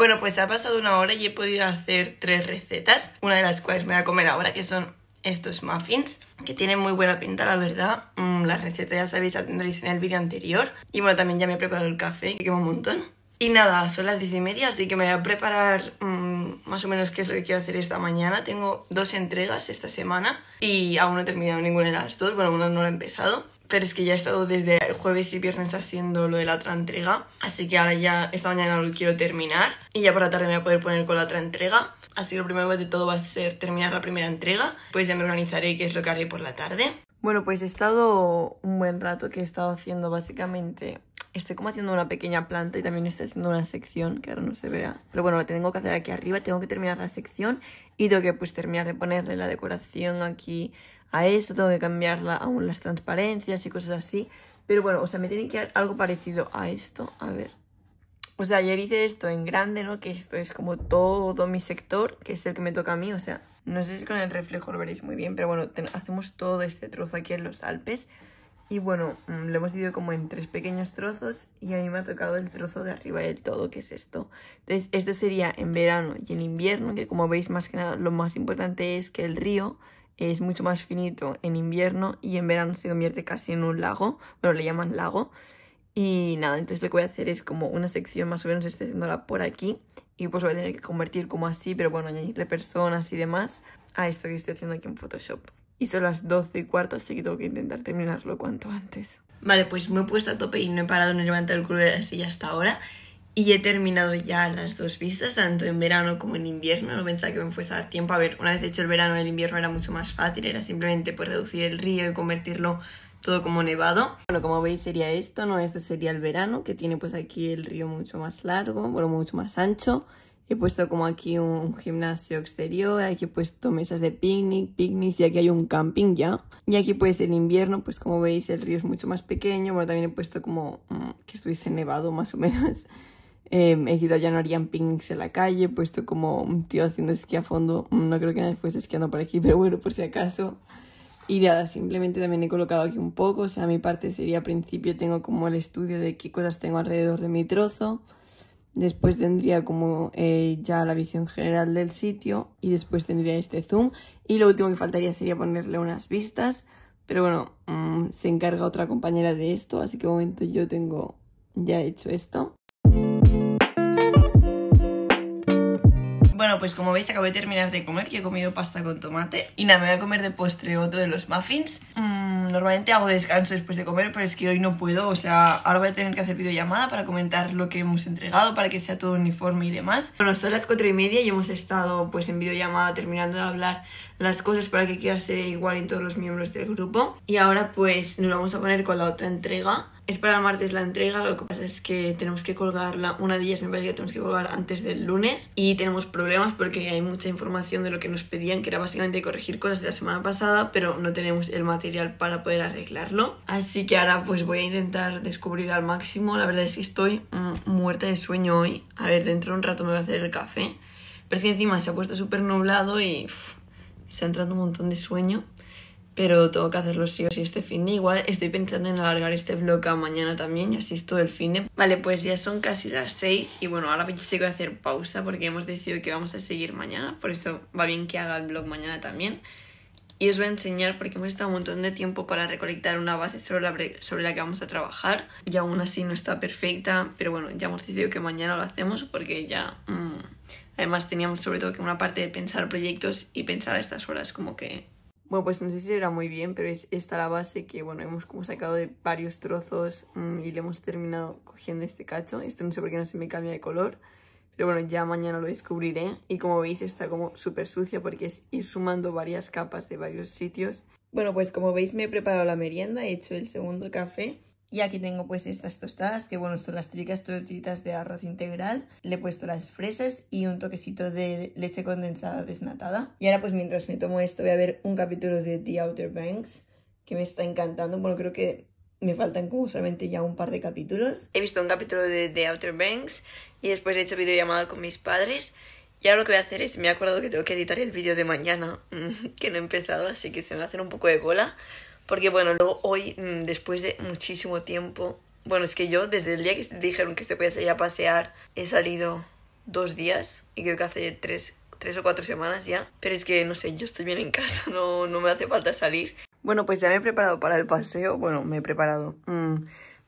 Bueno, pues ha pasado una hora y he podido hacer 3 recetas, una de las cuales me voy a comer ahora, que son estos muffins, que tienen muy buena pinta, la verdad. La receta ya sabéis, la tendréis en el vídeo anterior. Y bueno, también ya me he preparado el café, que quema un montón. Y nada, son las 10:30, así que me voy a preparar más o menos qué es lo que quiero hacer esta mañana. Tengo 2 entregas esta semana y aún no he terminado ninguna de las dos. Bueno, una no la he empezado, pero es que ya he estado desde el jueves y viernes haciendo lo de la otra entrega. Así que ahora ya, esta mañana lo quiero terminar. Y ya por la tarde me voy a poder poner con la otra entrega. Así que lo primero de todo va a ser terminar la primera entrega. Pues ya me organizaré qué es lo que haré por la tarde. Bueno, pues he estado un buen rato que he estado haciendo básicamente... Estoy como haciendo una pequeña planta y también estoy haciendo una sección que ahora no se vea. Pero bueno, la tengo que hacer aquí arriba, tengo que terminar la sección y tengo que pues terminar de ponerle la decoración aquí a esto. Tengo que cambiarla aún las transparencias y cosas así. Pero bueno, o sea, me tiene que dar algo parecido a esto. A ver. O sea, ayer hice esto en grande, ¿no? Que esto es como todo mi sector, que es el que me toca a mí. O sea, no sé si con el reflejo lo veréis muy bien, pero bueno, hacemos todo este trozo aquí en los Alpes. Y bueno, lo hemos dividido como en 3 pequeños trozos y a mí me ha tocado el trozo de arriba del todo, que es esto. Entonces, esto sería en verano y en invierno, que como veis, más que nada, lo más importante es que el río es mucho más finito en invierno y en verano se convierte casi en un lago. Bueno, le llaman lago. Y nada, entonces lo que voy a hacer es como una sección más o menos, estoy haciéndola por aquí. Y pues voy a tener que convertir como así, pero bueno, añadirle personas y demás a esto que estoy haciendo aquí en Photoshop. Y son las 12:15, así que tengo que intentar terminarlo cuanto antes. Vale, pues me he puesto a tope y no he parado, no he levantado el culo de la silla hasta ahora. Y he terminado ya las 2 vistas, tanto en verano como en invierno. No pensaba que me fuese a dar tiempo. A ver, una vez hecho el verano, el invierno era mucho más fácil. Era simplemente pues reducir el río y convertirlo todo como nevado. Bueno, como veis sería esto, ¿no? Esto sería el verano, que tiene pues aquí el río mucho más largo, bueno, mucho más ancho. He puesto como aquí un gimnasio exterior, aquí he puesto mesas de picnics y aquí hay un camping ya. Y aquí pues en invierno, pues como veis el río es mucho más pequeño, bueno también he puesto como que estuviese nevado más o menos. He quitado ya no harían picnics en la calle, he puesto como un tío haciendo esquí a fondo, no creo que nadie fuese esquiando por aquí, pero bueno, por si acaso. Y nada, simplemente también he colocado aquí un poco, o sea mi parte sería al principio tengo como el estudio de qué cosas tengo alrededor de mi trozo. Después tendría como ya la visión general del sitio y después tendría este zoom. Y lo último que faltaría sería ponerle unas vistas. Pero bueno, se encarga otra compañera de esto, así que de momento yo tengo ya hecho esto. Bueno, pues como veis acabo de terminar de comer, que he comido pasta con tomate. Y nada, me voy a comer de postre otro de los muffins. Normalmente hago descanso después de comer, pero es que hoy no puedo, o sea, ahora voy a tener que hacer videollamada para comentar lo que hemos entregado, para que sea todo uniforme y demás. Bueno, son las 4:30 y hemos estado pues en videollamada terminando de hablar las cosas para que quede igual en todos los miembros del grupo. Y ahora pues nos vamos a poner con la otra entrega. Es para el martes la entrega, lo que pasa es que tenemos que colgarla, una de ellas me parece que tenemos que colgar antes del lunes y tenemos problemas porque hay mucha información de lo que nos pedían, que era básicamente corregir cosas de la semana pasada, pero no tenemos el material para poder arreglarlo. Así que ahora pues voy a intentar descubrir al máximo, la verdad es que estoy muerta de sueño hoy. A ver, dentro de un rato me voy a hacer el café, pero es que encima se ha puesto súper nublado y me está entrando un montón de sueño. Pero tengo que hacerlo sí o sí este finde. Igual estoy pensando en alargar este vlog a mañana también y así es todo el finde. Vale, pues ya son casi las 6 y bueno, ahora sí que voy a hacer pausa porque hemos decidido que vamos a seguir mañana. Por eso va bien que haga el vlog mañana también. Y os voy a enseñar porque hemos estado un montón de tiempo para recolectar una base sobre la que vamos a trabajar. Y aún así no está perfecta, pero bueno, ya hemos decidido que mañana lo hacemos porque ya... Además teníamos sobre todo que una parte de pensar proyectos y pensar a estas horas como que... Bueno, pues no sé si se verá muy bien, pero es esta la base que, bueno, hemos como sacado de varios trozos y le hemos terminado cogiendo este cacho. Esto no sé por qué no se me cambia de color, pero bueno, ya mañana lo descubriré. Y como veis está como súper sucia porque es ir sumando varias capas de varios sitios. Bueno, pues como veis me he preparado la merienda, he hecho el segundo café. Y aquí tengo pues estas tostadas, que bueno, son las típicas tortitas de arroz integral. Le he puesto las fresas y un toquecito de leche condensada desnatada. Y ahora pues mientras me tomo esto voy a ver un capítulo de The Outer Banks, que me está encantando. Bueno, creo que me faltan como solamente ya un par de capítulos. He visto un capítulo de The Outer Banks y después he hecho videollamada con mis padres. Y ahora lo que voy a hacer es, me he acordado que tengo que editar el vídeo de mañana, que no he empezado, así que se me va a hacer un poco de bola. Porque bueno, luego hoy, después de muchísimo tiempo... Bueno, es que yo desde el día que dijeron que se podía salir a pasear, he salido 2 días y creo que hace 3 o 4 semanas ya. Pero es que, no sé, yo estoy bien en casa, no me hace falta salir. Bueno, pues ya me he preparado para el paseo. Bueno, me he preparado.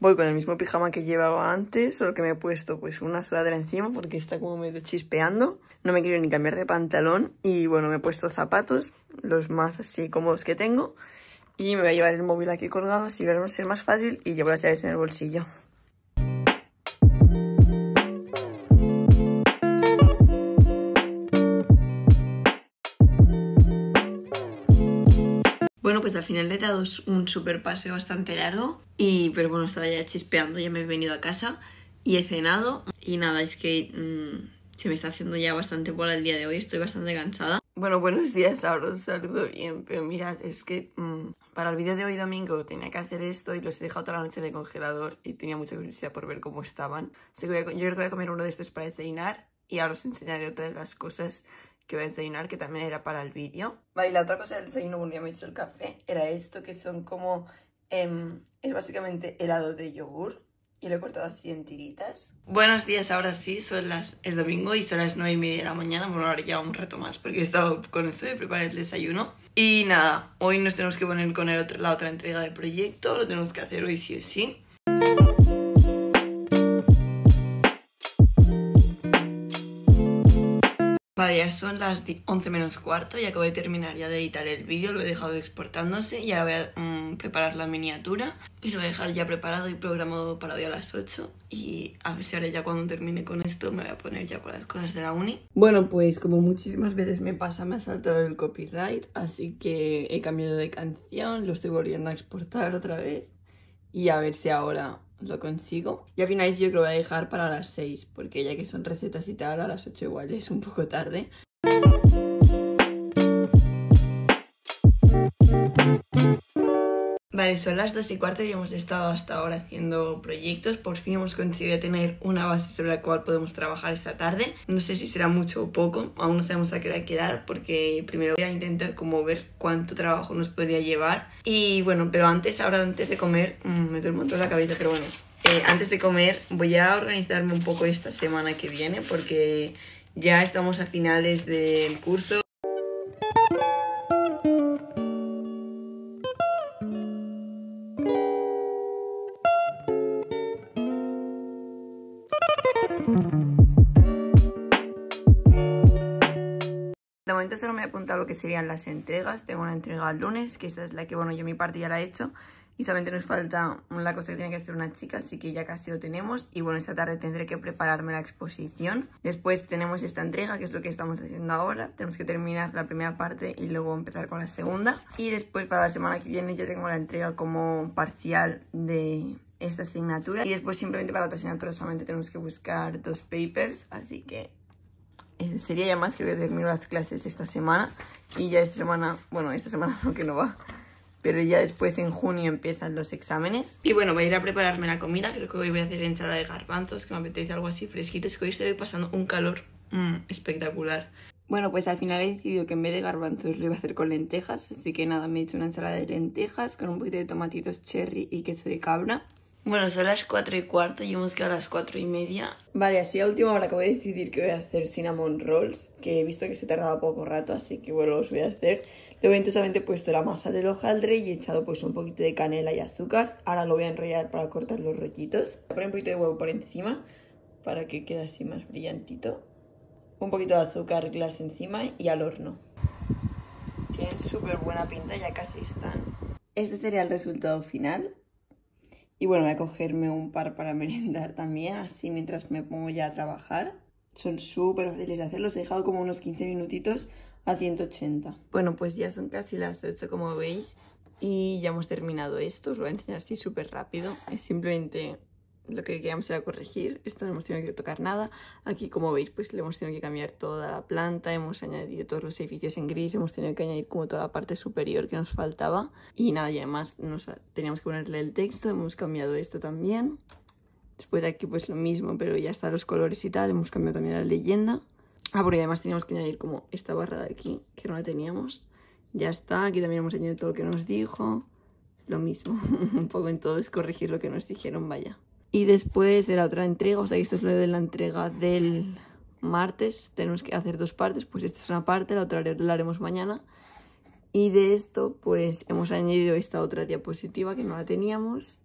Voy con el mismo pijama que llevaba antes, solo que me he puesto pues una sudadera encima porque está como medio chispeando. No me quiero ni cambiar de pantalón y bueno, me he puesto zapatos, los más así cómodos que tengo. Y me voy a llevar el móvil aquí colgado, así va a ser más fácil, y llevo las llaves en el bolsillo. Bueno, pues al final le he dado un super paseo bastante largo, pero bueno, estaba ya chispeando, ya me he venido a casa y he cenado. Y nada, es que se me está haciendo ya bastante bola el día de hoy, estoy bastante cansada. Bueno, buenos días, ahora os saludo bien, pero mirad, es que para el vídeo de hoy domingo tenía que hacer esto y los he dejado toda la noche en el congelador y tenía mucha curiosidad por ver cómo estaban. Así que yo creo que voy a comer uno de estos para desayunar y ahora os enseñaré otra de las cosas que voy a desayunar, que también era para el vídeo. Vale, y la otra cosa del desayuno, bueno, ya me he hecho el café, era esto, que son como... es básicamente helado de yogur, y lo he cortado así en tiritas. Buenos días, ahora sí, es domingo y son las 9:30 de la mañana. Bueno, ahora ya un rato más porque he estado con eso de preparar el desayuno. Y nada, hoy nos tenemos que poner con la otra entrega del proyecto, lo tenemos que hacer hoy sí o sí. Vale, ya son las 11:15 y acabo de terminar ya de editar el vídeo, lo he dejado exportándose, ya voy a preparar la miniatura y lo voy a dejar ya preparado y programado para hoy a las 8 y a ver si ahora ya cuando termine con esto me voy a poner ya por las cosas de la uni. Bueno, pues como muchísimas veces me pasa, me ha saltado el copyright, así que he cambiado de canción, lo estoy volviendo a exportar otra vez y a ver si ahora lo consigo. Y al final yo creo que lo voy a dejar para las 6, porque ya que son recetas y tal, a las 8 igual es un poco tarde. Vale, son las 2:15 y hemos estado hasta ahora haciendo proyectos. Por fin hemos conseguido tener una base sobre la cual podemos trabajar esta tarde. No sé si será mucho o poco, aún no sabemos a qué hora quedar porque primero voy a intentar como ver cuánto trabajo nos podría llevar. Y bueno, pero antes, ahora antes de comer, me duele un montón la cabeza, pero bueno. Antes de comer voy a organizarme un poco esta semana que viene porque ya estamos a finales del curso. De momento solo me he apuntado lo que serían las entregas. Tengo una entrega el lunes, que esa es la que, bueno, yo mi parte ya la he hecho. Y solamente nos falta la cosa que tiene que hacer una chica, así que ya casi lo tenemos. Y bueno, esta tarde tendré que prepararme la exposición. Después tenemos esta entrega, que es lo que estamos haciendo ahora. Tenemos que terminar la primera parte y luego empezar con la segunda. Y después para la semana que viene ya tengo la entrega como parcial de esta asignatura. Y después simplemente para otra asignatura solamente tenemos que buscar 2 papers, así que... sería ya más, creo que termino las clases esta semana y ya esta semana, bueno, esta semana no, que no va, pero ya después en junio empiezan los exámenes. Y bueno, voy a ir a prepararme la comida, creo que hoy voy a hacer ensalada de garbanzos, que me apetece algo así fresquito, es que hoy estoy pasando un calor espectacular. Bueno, pues al final he decidido que en vez de garbanzos lo iba a hacer con lentejas, así que nada, me he hecho una ensalada de lentejas con un poquito de tomatitos cherry y queso de cabra. Bueno, son las 4:15 y hemos quedado a las 4:30. Vale, así a última hora acabo de decidir que voy a hacer cinnamon rolls, que he visto que se tardaba poco rato, así que bueno, los voy a hacer. De momento solamente he puesto la masa del hojaldre y he echado pues un poquito de canela y azúcar. Ahora lo voy a enrollar para cortar los rollitos. Voy a poner un poquito de huevo por encima para que quede así más brillantito. Un poquito de azúcar glass encima y al horno. Tienen súper buena pinta, ya casi están. Este sería el resultado final. Y bueno, voy a cogerme un par para merendar también, así mientras me pongo ya a trabajar. Son súper fáciles de hacer, los he dejado como unos 15 minutitos a 180. Bueno, pues ya son casi las 8 como veis y ya hemos terminado esto. Os lo voy a enseñar así súper rápido. Es simplemente lo que queríamos era corregir. Esto no hemos tenido que tocar nada. Aquí como veis pues le hemos tenido que cambiar toda la planta. Hemos añadido todos los edificios en gris. Hemos tenido que añadir como toda la parte superior que nos faltaba. Y nada, y además teníamos que ponerle el texto. Hemos cambiado esto también. Después de aquí pues lo mismo, pero ya están los colores y tal. Hemos cambiado también la leyenda. Ah, porque además teníamos que añadir como esta barra de aquí, que no la teníamos. Ya está, aquí también hemos añadido todo lo que nos dijo. Lo mismo, un poco en todo es corregir lo que nos dijeron, vaya. Y después de la otra entrega, o sea, esto es lo de la entrega del martes tenemos que hacer dos partes, pues esta es una parte, la otra la haremos mañana. Y de esto pues hemos añadido esta otra diapositiva que no la teníamos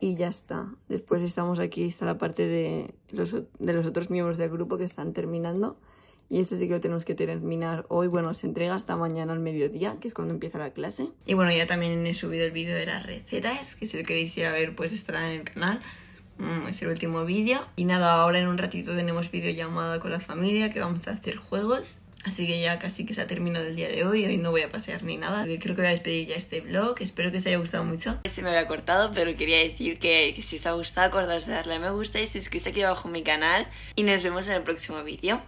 y ya está. Después estamos aquí, está la parte de los otros miembros del grupo que están terminando. Y esto sí que lo tenemos que terminar hoy. Bueno, se entrega hasta mañana al mediodía, que es cuando empieza la clase. Y bueno, ya también he subido el vídeo de las recetas, que si lo queréis ir a ver pues estará en el canal. Es el último vídeo. Y nada, ahora en un ratito tenemos videollamada con la familia, que vamos a hacer juegos. Así que ya casi que se ha terminado el día de hoy. Hoy no voy a pasear ni nada. Creo que voy a despedir ya este vlog. Espero que os haya gustado mucho. Se me había cortado, pero quería decir que si os ha gustado, acordaos de darle a me gusta y suscribiros aquí abajo a mi canal. Y nos vemos en el próximo vídeo.